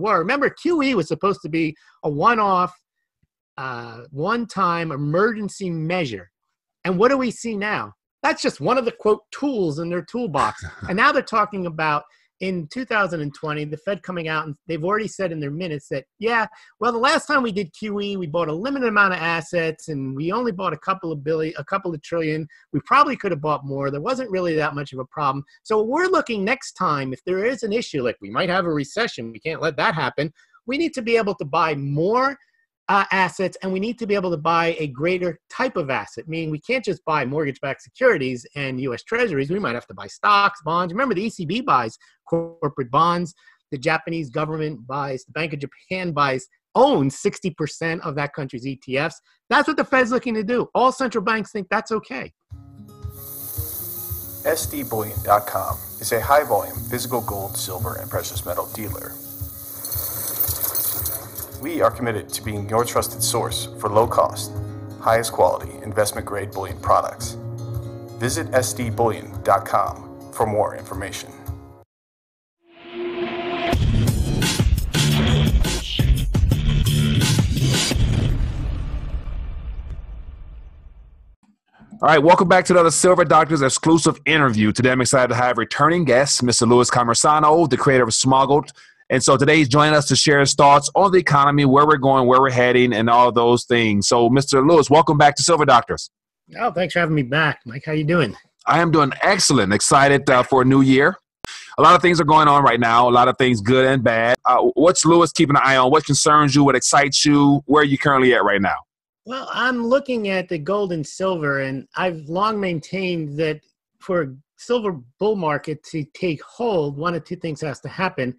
were. Remember, QE was supposed to be a one-off, one-time emergency measure. And what do we see now? That's just one of the, quote, tools in their toolbox. And now they're talking about, in 2020, the Fed coming out, and they've already said in their minutes that, yeah, well, the last time we did QE, we bought a limited amount of assets, and we only bought a couple of trillion. We probably could have bought more. There wasn't really that much of a problem. So we're looking next time, if there is an issue, like we might have a recession, we can't let that happen. We need to be able to buy more assets, and we need to be able to buy a greater type of asset, meaning we can't just buy mortgage-backed securities and U.S. treasuries. We might have to buy stocks, bonds. Remember, the ECB buys corporate bonds. The Japanese government buys, the Bank of Japan owns 60% of that country's ETFs. That's what the Fed's looking to do. All central banks think that's okay. SDBullion.com is a high-volume physical gold, silver, and precious metal dealer. We are committed to being your trusted source for low-cost, highest-quality, investment-grade bullion products. Visit SDBullion.com for more information. All right, welcome back to another Silver Doctors exclusive interview. Today I'm excited to have returning guest, Mr. Louis Cammarosano, the creator of smaulgld. And so today he's joining us to share his thoughts on the economy, where we're going, where we're heading, and all those things. So, Mr. Louis, welcome back to Silver Doctors. Oh, thanks for having me back, Mike. How you doing? I am doing excellent. Excited for a new year. A lot of things are going on right now, a lot of things good and bad. What's Louis keeping an eye on? What concerns you? What excites you? Where are you currently at right now? Well, I'm looking at the gold and silver, and I've long maintained that for a silver bull market to take hold, one of two things has to happen.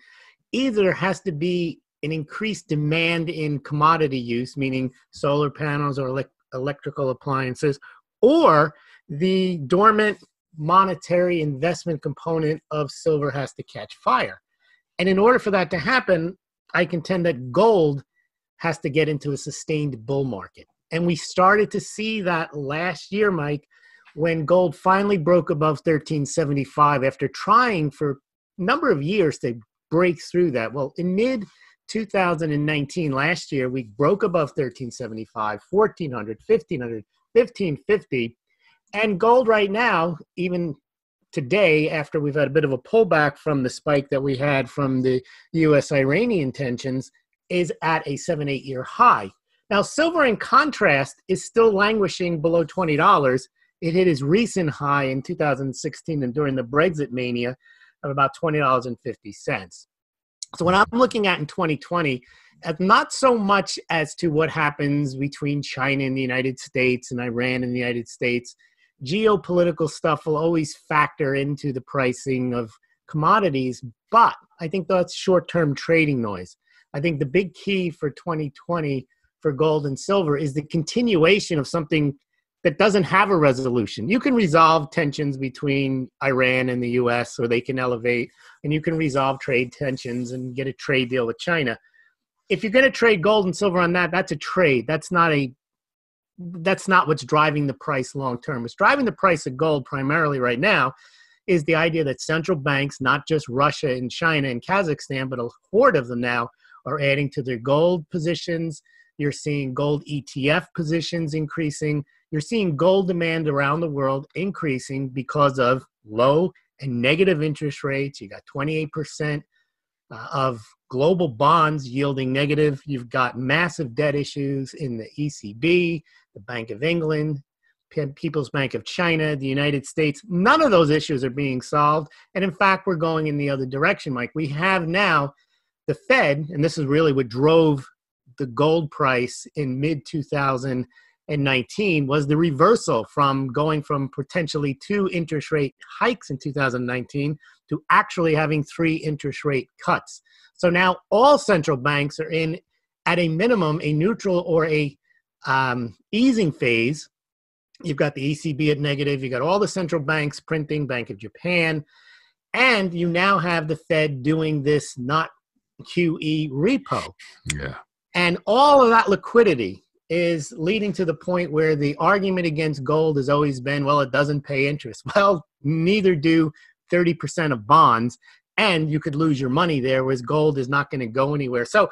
Either there has to be an increased demand in commodity use, meaning solar panels or electrical appliances, or the dormant monetary investment component of silver has to catch fire. And in order for that to happen, I contend that gold has to get into a sustained bull market. And we started to see that last year, Mike, when gold finally broke above 1375 after trying for a number of years to break through that. Well, in mid-2019, last year, we broke above 1375, 1400, 1500, 1550. And gold right now, even today, after we've had a bit of a pullback from the spike that we had from the U.S.-Iranian tensions, is at a 7-8 year high. Now, silver, in contrast, is still languishing below $20. It hit its recent high in 2016 and during the Brexit mania of about $20.50. So when I'm looking at in 2020, not so much as to what happens between China and the United States and Iran and the United States, geopolitical stuff will always factor into the pricing of commodities, but I think that's short-term trading noise. I think the big key for 2020 for gold and silver is the continuation of something that doesn't have a resolution. You can resolve tensions between Iran and the US, or they can elevate, and you can resolve trade tensions and get a trade deal with China. If you're gonna trade gold and silver on that, that's a trade. That's not what's driving the price long-term. What's driving the price of gold primarily right now is the idea that central banks, not just Russia and China and Kazakhstan, but a horde of them now, are adding to their gold positions. You're seeing gold ETF positions increasing. You're seeing gold demand around the world increasing because of low and negative interest rates. You got 28% of global bonds yielding negative. You've got massive debt issues in the ECB, the Bank of England, People's Bank of China, the United States. None of those issues are being solved. And in fact, we're going in the other direction, Mike. We have now the Fed, and this is really what drove the gold price in mid-2000. In 19 was the reversal from going from potentially 2 interest rate hikes in 2019 to actually having 3 interest rate cuts. So now all central banks are in, at a minimum, a neutral or a easing phase. You've got the ECB at negative. You've got all the central banks printing, Bank of Japan. And you now have the Fed doing this not QE repo. Yeah. And all of that liquidity is leading to the point where the argument against gold has always been, well, it doesn't pay interest. Well, neither do 30% of bonds. and you could lose your money there, whereas gold is not going to go anywhere. So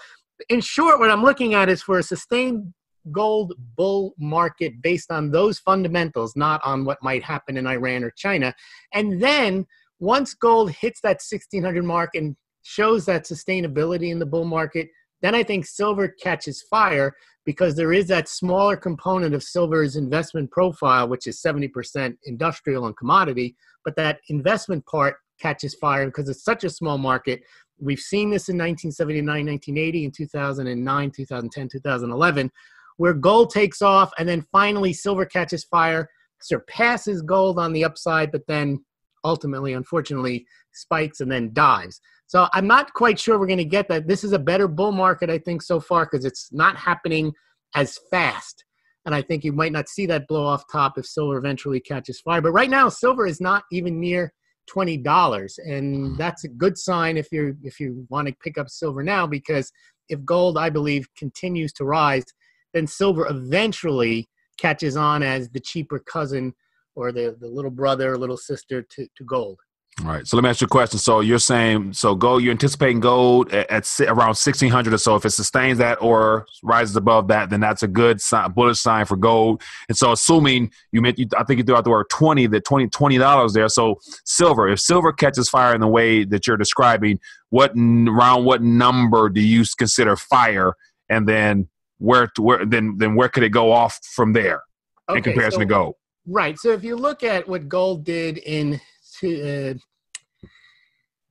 in short, what I'm looking at is for a sustained gold bull market based on those fundamentals, not on what might happen in Iran or China. And then once gold hits that 1600 mark and shows that sustainability in the bull market, then I think silver catches fire, because there is that smaller component of silver's investment profile, which is 70% industrial and commodity, but that investment part catches fire because it's such a small market. We've seen this in 1979, 1980, in 2009, 2010, 2011, where gold takes off and then finally silver catches fire, surpasses gold on the upside, but then ultimately, unfortunately, spikes and then dives. So I'm not quite sure we're going to get that. This is a better bull market, I think, so far, because it's not happening as fast. And I think you might not see that blow off top if silver eventually catches fire. But right now, silver is not even near $20, and that's a good sign if you want to pick up silver now, because if gold, I believe, continues to rise, then silver eventually catches on as the cheaper cousin, or the little brother, little sister to gold. All right. So let me ask you a question. So you're saying, so gold, you're anticipating gold at around 1600 or so. If it sustains that or rises above that, then that's a good sign, bullish sign for gold. And so assuming you meant, I think you threw out the word $20 there. So silver, if silver catches fire in the way that you're describing, what number do you consider fire? And then where could it go off from there in comparison to gold? Right. So if you look at what gold did in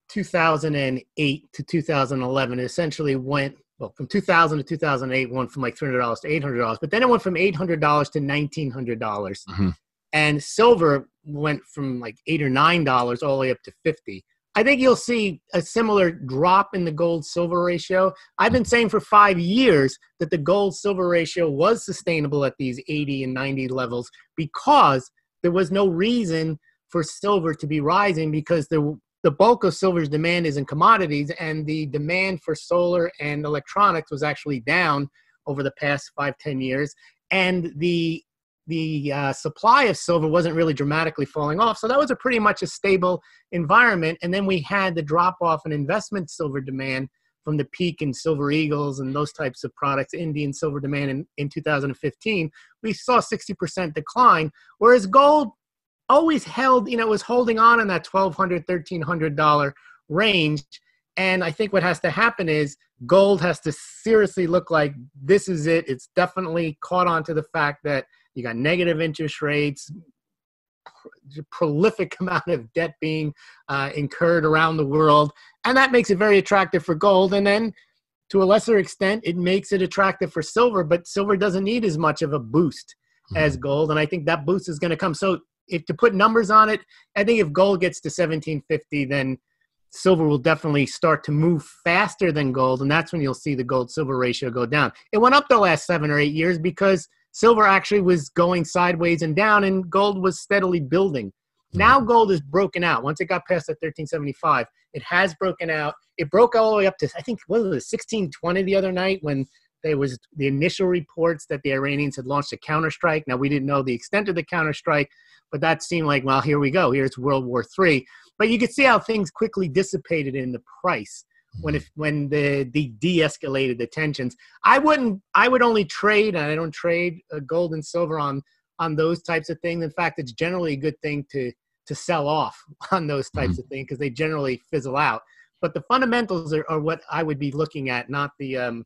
2008 to 2011, it essentially went, well, from 2000 to 2008, went from like $300 to $800, but then it went from $800 to $1,900. Mm-hmm. And silver went from like $8 or $9 all the way up to $50. I think you'll see a similar drop in the gold-silver ratio. I've been saying for 5 years that the gold-silver ratio was sustainable at these 80 and 90 levels, because there was no reason for silver to be rising, because the bulk of silver's demand is in commodities, and the demand for solar and electronics was actually down over the past 5-10 years. And the supply of silver wasn't really dramatically falling off. So that was a pretty much a stable environment. And then we had the drop off in investment silver demand from the peak in silver eagles and those types of products, Indian silver demand in 2015, we saw 60% decline, whereas gold always held, you know, it was holding on in that $1,200, $1,300 range. And I think what has to happen is gold has to seriously look like this is it. It's definitely caught on to the fact that you got negative interest rates, prolific amount of debt being incurred around the world, and that makes it very attractive for gold. And then, to a lesser extent, it makes it attractive for silver, but silver doesn't need as much of a boost as gold, and I think that boost is going to come. So if to put numbers on it, I think if gold gets to 1750, then silver will definitely start to move faster than gold, and that's when you'll see the gold-silver ratio go down. It went up the last 7 or 8 years because silver actually was going sideways and down, and gold was steadily building. Now gold is broken out. Once it got past that 1375, it has broken out. It broke all the way up to, I think, what was it, 1620 the other night, when there was the initial reports that the Iranians had launched a counterstrike. Now, we didn't know the extent of the counterstrike, but that seemed like, well, here we go. Here's World War III. But you could see how things quickly dissipated in the price when they de-escalated the tensions. I would only trade, and I don't trade gold and silver on those types of things. In fact, it's generally a good thing to sell off on those types of things, because they generally fizzle out. But the fundamentals are what I would be looking at, not the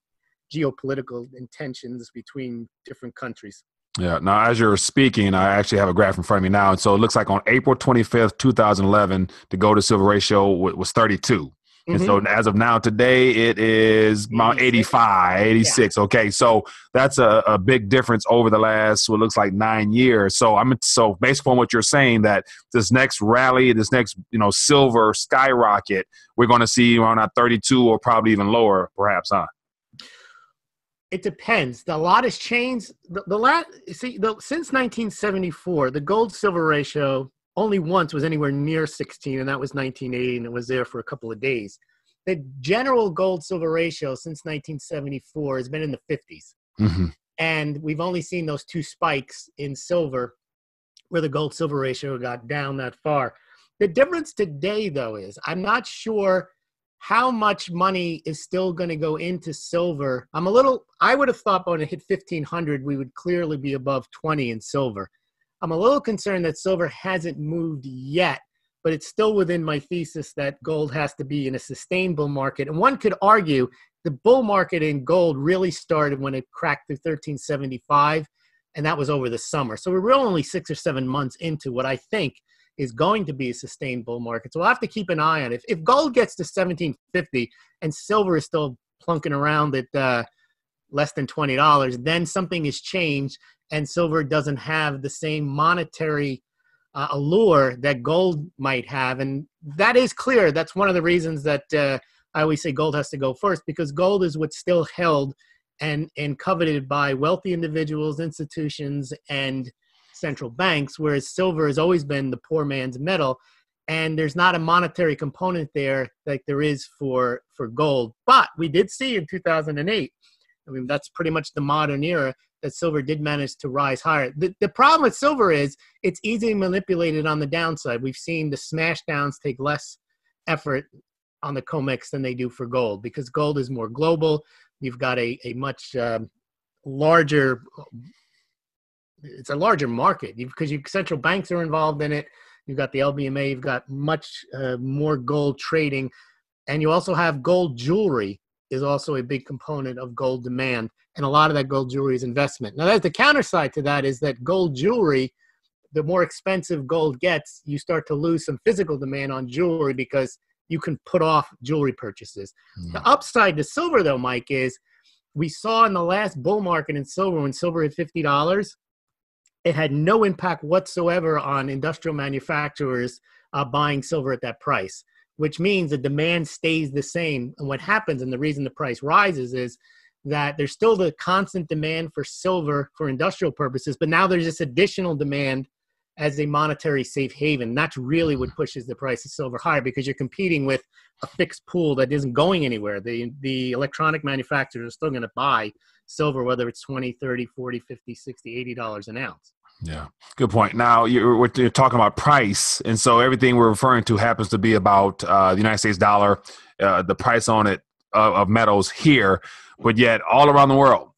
geopolitical intentions between different countries. Yeah. Now, as you're speaking, I actually have a graph in front of me now. And so it looks like on April 25th, 2011, the gold to silver ratio was 32. And so as of now today, it is about 85, 86. Yeah. Okay. So that's a big difference over the last, what looks like 9 years. So so based on what you're saying, that this next rally, this next, silver skyrocket, we're going to see around that 32 or probably even lower perhaps, huh? It depends. A lot has changed. Since 1974, the gold-silver ratio only once was anywhere near 16, and that was 1980, and it was there for a couple of days. The general gold-silver ratio since 1974 has been in the 50s. And we've only seen those two spikes in silver where the gold-silver ratio got down that far. The difference today, though, is I'm not sure how much money is still going to go into silver. I would have thought when it hit 1,500, we would clearly be above 20 in silver. I'm a little concerned that silver hasn't moved yet, but it's still within my thesis that gold has to be in a sustainable market. And one could argue the bull market in gold really started when it cracked through 1375, and that was over the summer. So we're only 6 or 7 months into what I think is going to be a sustained bull market. So we'll have to keep an eye on it. If gold gets to 1750 and silver is still plunking around at less than $20, then something has changed and silver doesn't have the same monetary allure that gold might have. And that is clear. That's one of the reasons that I always say gold has to go first, because gold is what's still held and coveted by wealthy individuals, institutions, and central banks, whereas silver has always been the poor man's metal, and there's not a monetary component there like there is for gold. But we did see in 2008, I mean, that's pretty much the modern era, that silver did manage to rise higher. The problem with silver is it's easily manipulated on the downside. We've seen the smash downs take less effort on the COMEX than they do for gold, because gold is more global. You've got a much larger, it's a larger market because central banks are involved in it. You've got the LBMA, you've got much more gold trading, and you also have gold jewelry is also a big component of gold demand, and a lot of that gold jewelry is investment. Now, that's the counter side to that, is that gold jewelry, the more expensive gold gets, you start to lose some physical demand on jewelry because you can put off jewelry purchases. Mm. The upside to silver, though, Mike, is we saw in the last bull market in silver, when silver hit $50, it had no impact whatsoever on industrial manufacturers buying silver at that price, which means the demand stays the same. And what happens, and the reason the price rises, is that there's still the constant demand for silver for industrial purposes, but now there's this additional demand as a monetary safe haven. That's really what pushes the price of silver higher, because you're competing with a fixed pool that isn't going anywhere. The electronic manufacturers are still going to buy silver, whether it's $20, $30, $40, $50, $60, $80 an ounce. Yeah, good point. Now, you're talking about price, and so everything we're referring to happens to be about the United States dollar, the price on it of metals here, but yet all around the world,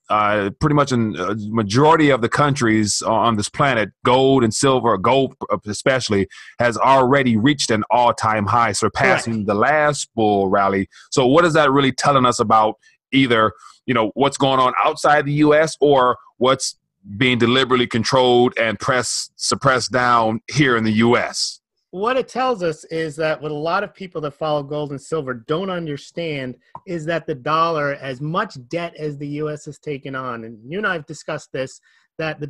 pretty much in the majority of the countries on this planet, gold and silver, gold especially, has already reached an all-time high, surpassing the last bull rally. So what is that really telling us about either, you know, what's going on outside the U.S. or what's being deliberately controlled and suppressed down here in the U.S.? What it tells us is that what a lot of people that follow gold and silver don't understand is that the dollar, as much debt as the U.S. has taken on, and you and I have discussed this, that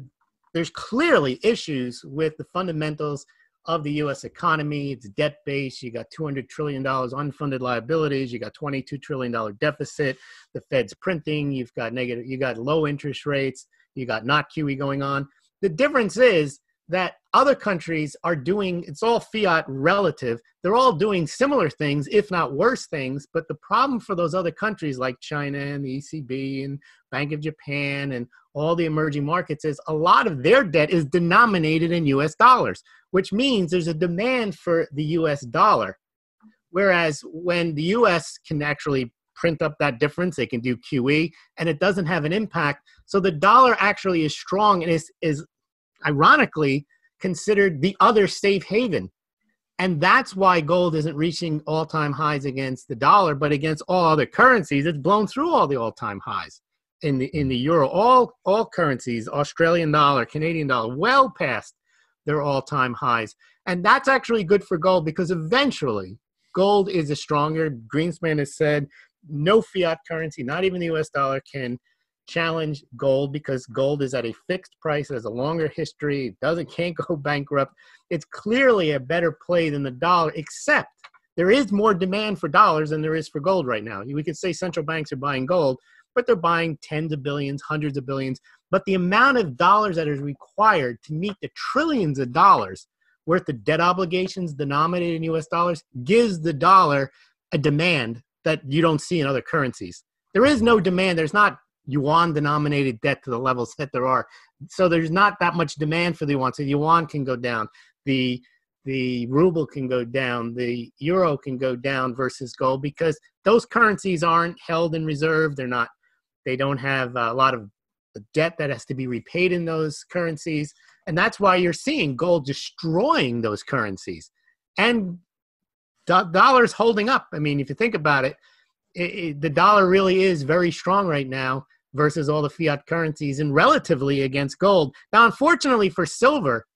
there's clearly issues with the fundamentals of the U.S. economy. It's debt based. You got $200 trillion unfunded liabilities. You got $22 trillion deficit. The Fed's printing. You've got negative. You got low interest rates. You got not QE going on. The difference is that other countries are doing, it's all fiat relative, they're all doing similar things, if not worse things, but the problem for those other countries like China and the ECB and Bank of Japan and all the emerging markets is a lot of their debt is denominated in US dollars, which means there's a demand for the US dollar. Whereas when the US can actually print up that difference, they can do QE, and it doesn't have an impact. So the dollar actually is strong and is ironically considered the other safe haven. And that's why gold isn't reaching all-time highs against the dollar, but against all other currencies, it's blown through all the all-time highs in the euro. All currencies, Australian dollar, Canadian dollar, well past their all-time highs. And that's actually good for gold, because eventually gold is a stronger. Greenspan has said no fiat currency, not even the US dollar, can challenge gold, because gold is at a fixed price, has a longer history, can't go bankrupt. It's clearly a better play than the dollar, except there is more demand for dollars than there is for gold right now. We could say central banks are buying gold, but they're buying tens of billions, hundreds of billions. But the amount of dollars that is required to meet the trillions of dollars worth of debt obligations denominated in US dollars gives the dollar a demand that you don't see in other currencies. There is no demand. There's not yuan-denominated debt to the levels that there are. So there's not that much demand for the yuan, so yuan can go down. The the ruble can go down, the euro can go down versus gold, because those currencies aren't held in reserve. They're not, they don't have a lot of debt that has to be repaid in those currencies. And that's why you're seeing gold destroying those currencies and dollars holding up. I mean, if you think about it, the dollar really is very strong right now versus all the fiat currencies and relatively against gold. Now, unfortunately for silver,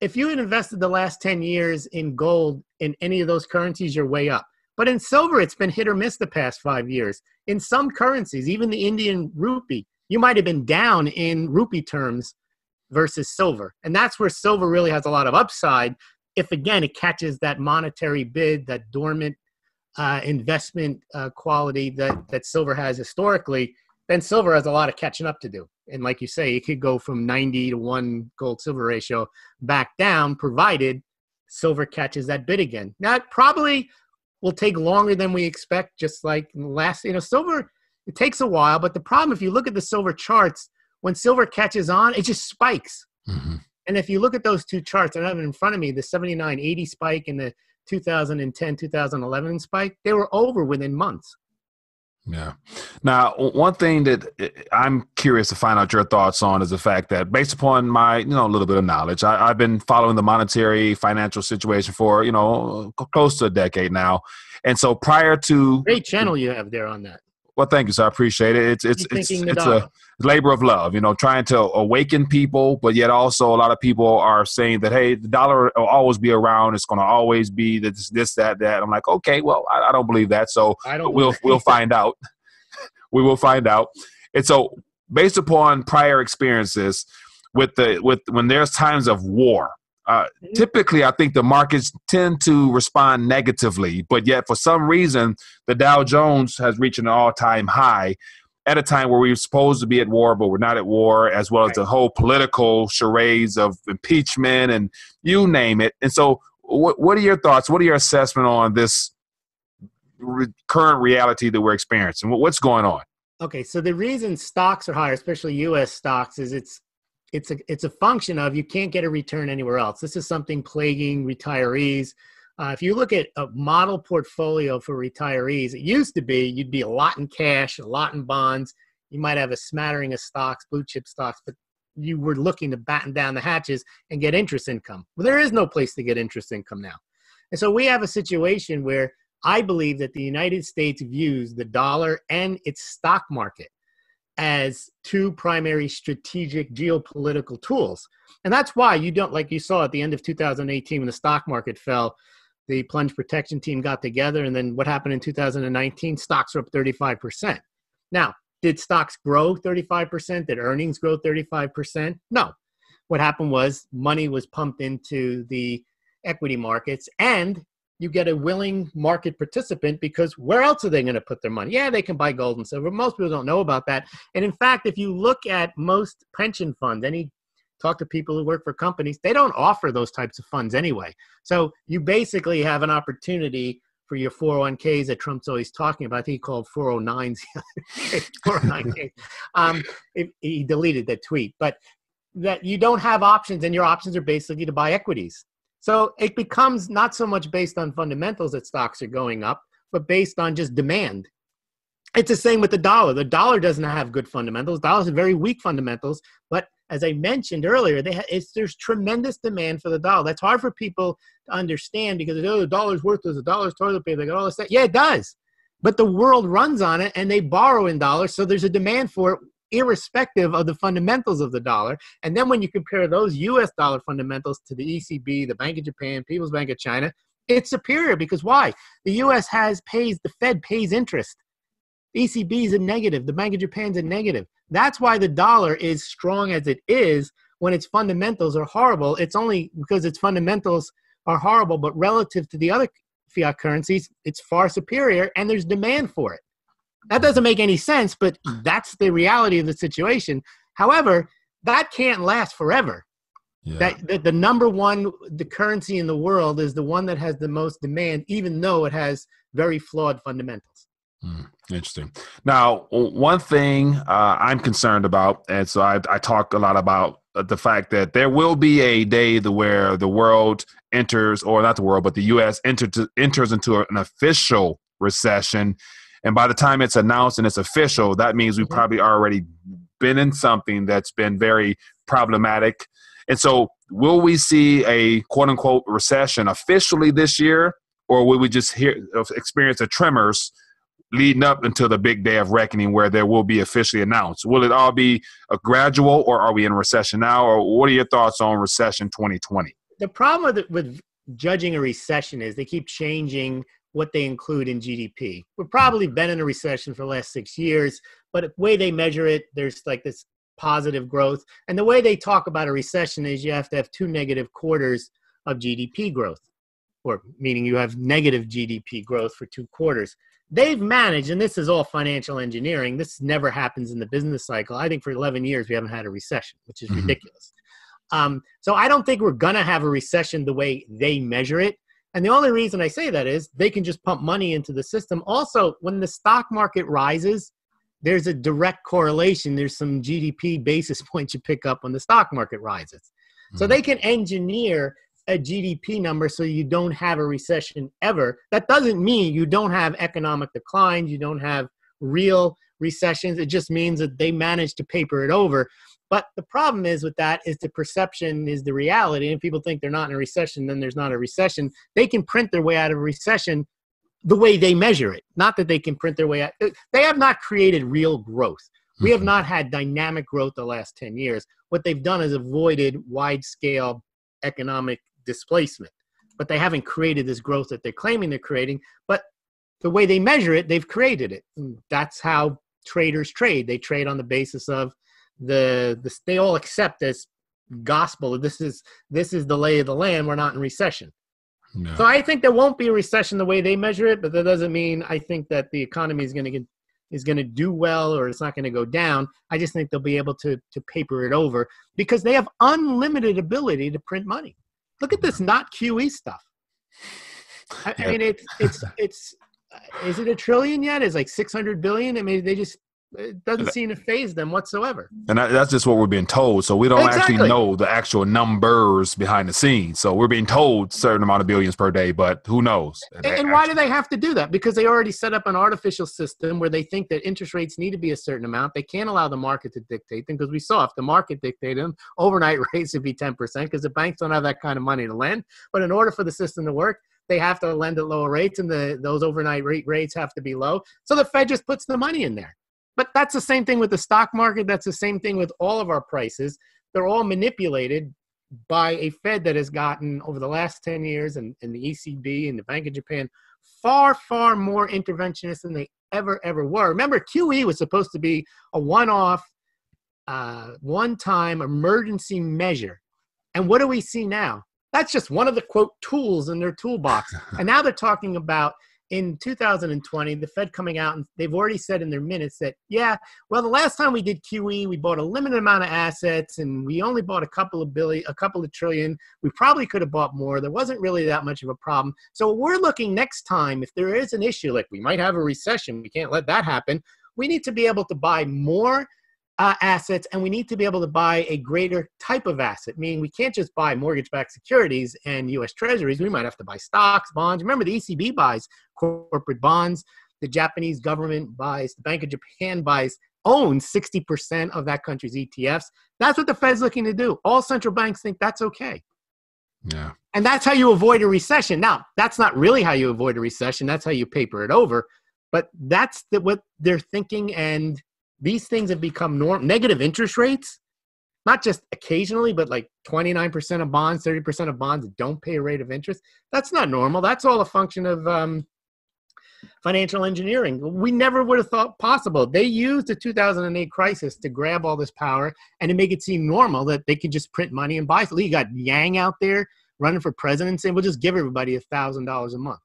if you had invested the last 10 years in gold in any of those currencies, you're way up. But in silver, it's been hit or miss the past 5 years. In some currencies, even the Indian rupee, you might have been down in rupee terms versus silver. And that's where silver really has a lot of upside if, again, it catches that monetary bid, that dormant investment quality that silver has historically. Then silver has a lot of catching up to do. And like you say, it could go from 90-to-1 gold-silver ratio back down, provided silver catches that bid again. Now, it probably will take longer than we expect, just like last, silver, it takes a while. But the problem, if you look at the silver charts, when silver catches on, it just spikes. Mm-hmm. And if you look at those two charts, I have it in front of me, the 79.80 spike and the 2010-2011 spike, they were over within months. Yeah. Now, one thing that I'm curious to find out your thoughts on is the fact that based upon my, a little bit of knowledge, I've been following the monetary financial situation for, close to a decade now. And so prior to... Great channel you have there on that. Well, thank you, sir. I appreciate it. It's a labor of love, trying to awaken people, but yet also a lot of people are saying that, hey, the dollar will always be around. It's going to always be this, that. I'm like, okay, well, I don't believe that. So we'll find out. We will find out. And so based upon prior experiences when there's times of war, typically, I think the markets tend to respond negatively, but yet for some reason, the Dow Jones has reached an all-time high at a time where we were supposed to be at war, but we're not at war, as well as the whole political charades of impeachment and you name it. And so what are your thoughts? What are your assessment on this current reality that we're experiencing? What's going on? Okay, so the reason stocks are higher, especially U.S. stocks, is it's a function of you can't get a return anywhere else. This is something plaguing retirees. If you look at a model portfolio for retirees, it used to be you'd be a lot in cash, a lot in bonds. You might have a smattering of stocks, blue chip stocks, but you were looking to batten down the hatches and get interest income. Well, there is no place to get interest income now. And so we have a situation where I believe that the United States views the dollar and its stock market as two primary strategic geopolitical tools. And that's why you don't, like you saw at the end of 2018 when the stock market fell, the plunge protection team got together, and then what happened in 2019, stocks were up 35%. Now, did stocks grow 35%? Did earnings grow 35%? No. What happened was money was pumped into the equity markets, and you get a willing market participant because where else are they going to put their money? Yeah, they can buy gold and silver. Most people don't know about that. And in fact, if you look at most pension funds, talk to people who work for companies, they don't offer those types of funds anyway. So you basically have an opportunity for your 401ks that Trump's always talking about. I think he called 409s. 409ks. He deleted that tweet. But that you don't have options, and your options are basically to buy equities. So it becomes not so much based on fundamentals that stocks are going up, but based on just demand. It's the same with the dollar. The dollar doesn't have good fundamentals. Dollars have very weak fundamentals. But as I mentioned earlier, there's tremendous demand for the dollar. That's hard for people to understand because the dollar's worthless, the dollar's toilet paper, they got all this stuff. Yeah, it does. But the world runs on it and they borrow in dollars. So there's a demand for it, irrespective of the fundamentals of the dollar. And then when you compare those U.S. dollar fundamentals to the ECB, the Bank of Japan, People's Bank of China, it's superior because why? The U.S. the Fed pays interest. The ECB is a negative. The Bank of Japan's a negative. That's why the dollar is strong as it is when its fundamentals are horrible. It's only because its fundamentals are horrible, but relative to the other fiat currencies, it's far superior and there's demand for it. That doesn't make any sense, but that's the reality of the situation. However, that can't last forever. Yeah. The number one, the currency in the world is the one that has the most demand, even though it has very flawed fundamentals. Interesting. Now, one thing I'm concerned about, and so I talk a lot about the fact that there will be a day where the world enters, or not the world, but the U.S. enters into an official recession. And by the time it's announced and it's official, that means we've probably already been in something that's been very problematic. And so will we see a quote-unquote recession officially this year, or will we just experience the tremors leading up until the big day of reckoning where there will be officially announced? Will it all be a gradual, or are we in recession now? Or what are your thoughts on recession 2020? The problem with judging a recession is they keep changing what they include in GDP. We've probably been in a recession for the last 6 years, but the way they measure it, there's like this positive growth. And the way they talk about a recession is you have to have 2 negative quarters of GDP growth, or meaning you have negative GDP growth for 2 quarters. They've managed, and this is all financial engineering, this never happens in the business cycle. I think for 11 years, we haven't had a recession, which is ridiculous. So I don't think we're gonna have a recession the way they measure it. And the only reason I say that is they can just pump money into the system. Also, when the stock market rises, there's a direct correlation. There's some GDP basis points you pick up when the stock market rises. So they can engineer a GDP number so you don't have a recession ever. That doesn't mean you don't have economic declines. You don't have real recessions. It just means that they managed to paper it over. But the problem is with that is the perception is the reality. And if people think they're not in a recession, then there's not a recession. They can print their way out of a recession the way they measure it. Not that they can print their way out. They have not created real growth. We have not had dynamic growth the last 10 years. What they've done is avoided wide-scale economic displacement. But they haven't created this growth that they're claiming they're creating. But the way they measure it, they've created it. That's how traders trade. They trade on the basis of they all accept as gospel. This is the lay of the land. We're not in recession. No. So I think there won't be a recession the way they measure it, but that doesn't mean I think that the economy is going to do well or it's not going to go down. I just think they'll be able to paper it over because they have unlimited ability to print money. Look at this not QE stuff. I mean, is it $1 trillion yet? It's like $600 billion. I mean, it doesn't seem to phase them whatsoever. And that's just what we're being told. So we don't actually know the actual numbers behind the scenes. So we're being told a certain amount of billions per day, but who knows? And why do they have to do that? Because they already set up an artificial system where they think that interest rates need to be a certain amount. They can't allow the market to dictate them because we saw if the market dictated them, overnight rates would be 10% because the banks don't have that kind of money to lend. But in order for the system to work, they have to lend at lower rates, and those overnight rates have to be low. So the Fed just puts the money in there. But that's the same thing with the stock market. That's the same thing with all of our prices. They're all manipulated by a Fed that has gotten, over the last 10 years, and the ECB and the Bank of Japan, far, far more interventionist than they ever were. Remember, QE was supposed to be a one-off, one-time emergency measure. And what do we see now? That's just one of the, quote, tools in their toolbox. And now they're talking about, in 2020, the Fed coming out, and they've already said in their minutes that, yeah, well, the last time we did QE, we bought a limited amount of assets, and we only bought a couple of trillion. We probably could have bought more. There wasn't really that much of a problem. So we're looking next time, if there is an issue, like we might have a recession, we can't let that happen. We need to be able to buy more assets, and we need to be able to buy a greater type of asset, meaning we can't just buy mortgage-backed securities and U.S. treasuries. We might have to buy stocks, bonds. Remember, the ECB buys corporate bonds. The Japanese government buys, the Bank of Japan owns 60% of that country's ETFs. That's what the Fed's looking to do. All central banks think that's okay. Yeah. And that's how you avoid a recession. Now, that's not really how you avoid a recession. That's how you paper it over. But that's what they're thinking. And these things have become norm. Negative interest rates, not just occasionally, but like 29% of bonds, 30% of bonds don't pay a rate of interest. That's not normal. That's all a function of financial engineering. We never would have thought possible. They used the 2008 crisis to grab all this power and to make it seem normal that they could just print money and buy. So you got Yang out there running for president saying, we'll just give everybody $1,000 a month.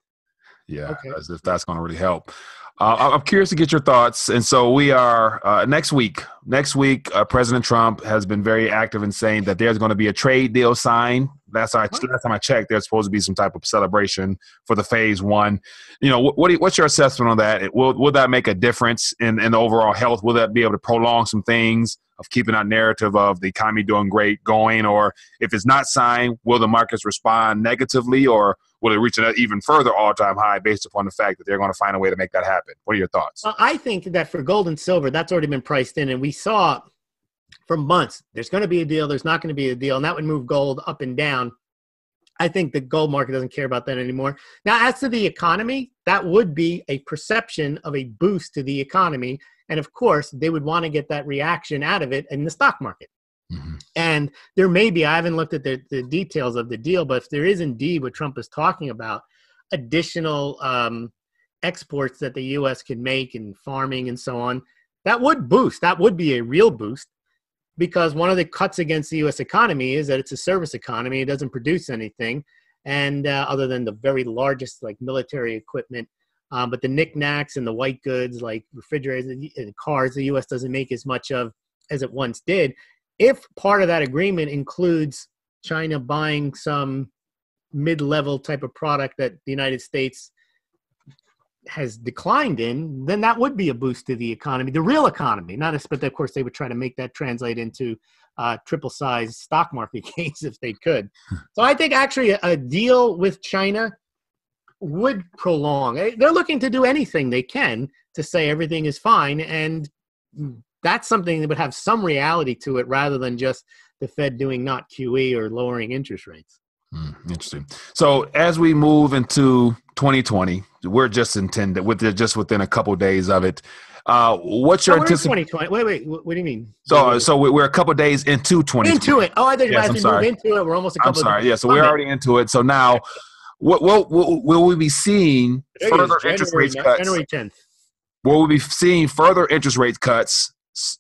Yeah, okay. As if that's going to really help. I'm curious to get your thoughts. And so we are next week, President Trump has been very active in saying that there's going to be a trade deal signed last time I checked, there's supposed to be some type of celebration for the phase one. You know, what's your assessment on that? Will that make a difference in the overall health? Will that be able to prolong some things of keeping that narrative of the economy doing great going? Or if it's not signed, will the markets respond negatively, or will it reach an even further all-time high based upon the fact that they're going to find a way to make that happen? What are your thoughts? Well, I think that for gold and silver, that's already been priced in. And we saw for months, there's going to be a deal, there's not going to be a deal, and that would move gold up and down. I think the gold market doesn't care about that anymore. Now, as to the economy, that would be a perception of a boost to the economy. And of course, they would want to get that reaction out of it in the stock market. Mm-hmm. And there may be, I haven't looked at the details of the deal, but if there is indeed what Trump is talking about, additional exports that the U.S. can make and farming and so on, that would boost. That would be a real boost, because one of the cuts against the U.S. economy is that it's a service economy. It doesn't produce anything, and other than the very largest, like, military equipment. But the knickknacks and the white goods, like refrigerators and cars, the U.S. doesn't make as much of as it once did. If part of that agreement includes China buying some mid-level type of product that the United States has declined in, then that would be a boost to the economy, the real economy. But of course, they would try to make that translate into triple-size stock market gains if they could. So I think actually a deal with China would prolong. They're looking to do anything they can to say everything is fine, and that's something that would have some reality to it rather than just the Fed doing not QE or lowering interest rates. Interesting. So as we move into 2020, we're just within a couple of days of it. What's your anticipation? Wait, what do you mean? So we're a couple of days into 2020. Into it. Oh, I think yes, you move into it. We're almost a couple of days. Yeah, so we're already into it. So now will we be seeing further interest rate cuts? January 10th. Will we be seeing further interest rate cuts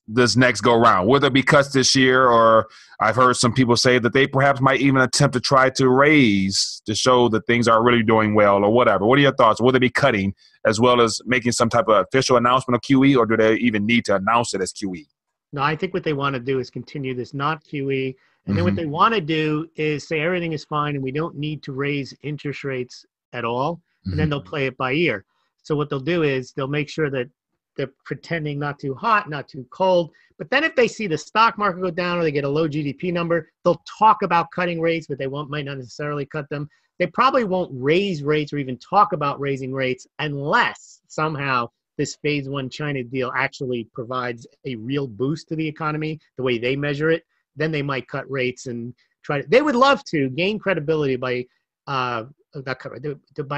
this next go round? Will there be cuts this year, or I've heard some people say that they perhaps might even attempt to try to raise to show that things are really doing well or whatever? What are your thoughts? Will they be cutting as well as making some type of official announcement of QE, or do they even need to announce it as QE? No, I think what they want to do is continue this not QE. And then what they want to do is say everything is fine and we don't need to raise interest rates at all. And then they'll play it by ear. So what they'll do is they'll make sure that they're pretending not too hot, not too cold. But then if they see the stock market go down or they get a low GDP number, they'll talk about cutting rates, but they might not necessarily cut them. They probably won't raise rates or even talk about raising rates unless somehow this phase one China deal actually provides a real boost to the economy, the way they measure it. Then they might cut rates and try to, they would love to gain credibility by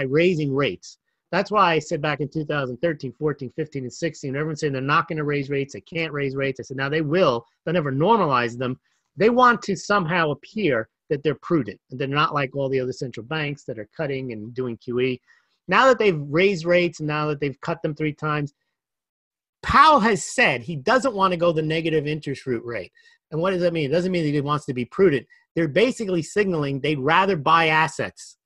raising rates. That's why I said back in 2013, 14, 15, and 16, everyone's saying they're not going to raise rates. They can't raise rates. I said, now they will. They'll never normalize them. They want to somehow appear that they're prudent, and they're not like all the other central banks that are cutting and doing QE. Now that they've raised rates and now that they've cut them 3 times, Powell has said he doesn't want to go the negative interest rate. And what does that mean? It doesn't mean that he wants to be prudent. They're basically signaling they'd rather buy assets.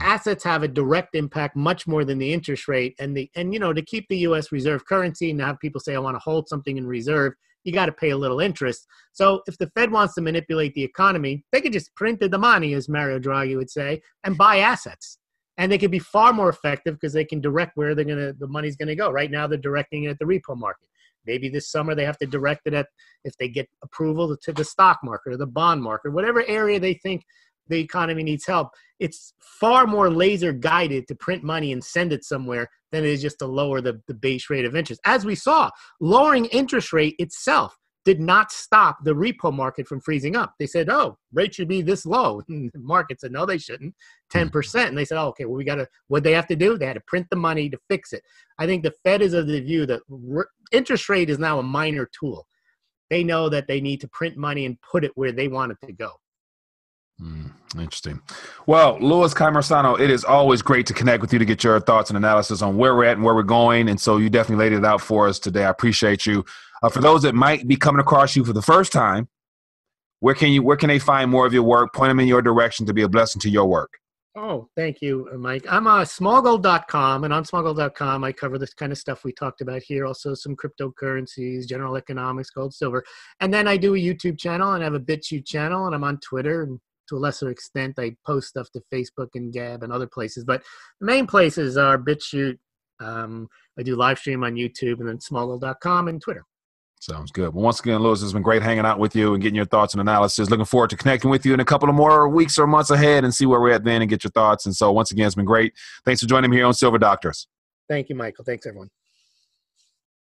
Assets have a direct impact much more than the interest rate. And you know, to keep the U.S. reserve currency and have people say, I want to hold something in reserve, you got to pay a little interest. So if the Fed wants to manipulate the economy, they could just print the money, as Mario Draghi would say, and buy assets. And they could be far more effective because they can direct where the money's going to go. Right now, they're directing it at the repo market. Maybe this summer they have to direct it at, if they get approval, to the stock market or the bond market, whatever area they think the economy needs help. It's far more laser guided to print money and send it somewhere than it is just to lower the base rate of interest. As we saw, lowering interest rate itself did not stop the repo market from freezing up. They said, oh, rates should be this low. And the market said, no, they shouldn't, 10%. And they said, oh, okay, well, what they have to do? They had to print the money to fix it. I think the Fed is of the view that interest rate is now a minor tool. They know that they need to print money and put it where they want it to go. Interesting. Well, Louis Cammarosano, it is always great to connect with you to get your thoughts and analysis on where we're at and where we're going. And so you definitely laid it out for us today. I appreciate you. For those that might be coming across you for the first time, where can they find more of your work? Point them in your direction to be a blessing to your work. Oh, thank you, Mike. I'm smaulgld.com, and on smaulgld.com, I cover this kind of stuff we talked about here, also some cryptocurrencies, general economics, gold, silver. And then I do a YouTube channel and I have a BitChute channel, and I'm on Twitter and to a lesser extent, I post stuff to Facebook and Gab and other places. But the main places are BitChute. I do live stream on YouTube, and then smaulgld.com and Twitter. Sounds good. Well, once again, Louis, it's been great hanging out with you and getting your thoughts and analysis. Looking forward to connecting with you in a couple of more weeks or months ahead and see where we're at then and get your thoughts. And so once again, it's been great. Thanks for joining me here on Silver Doctors. Thank you, Michael. Thanks, everyone.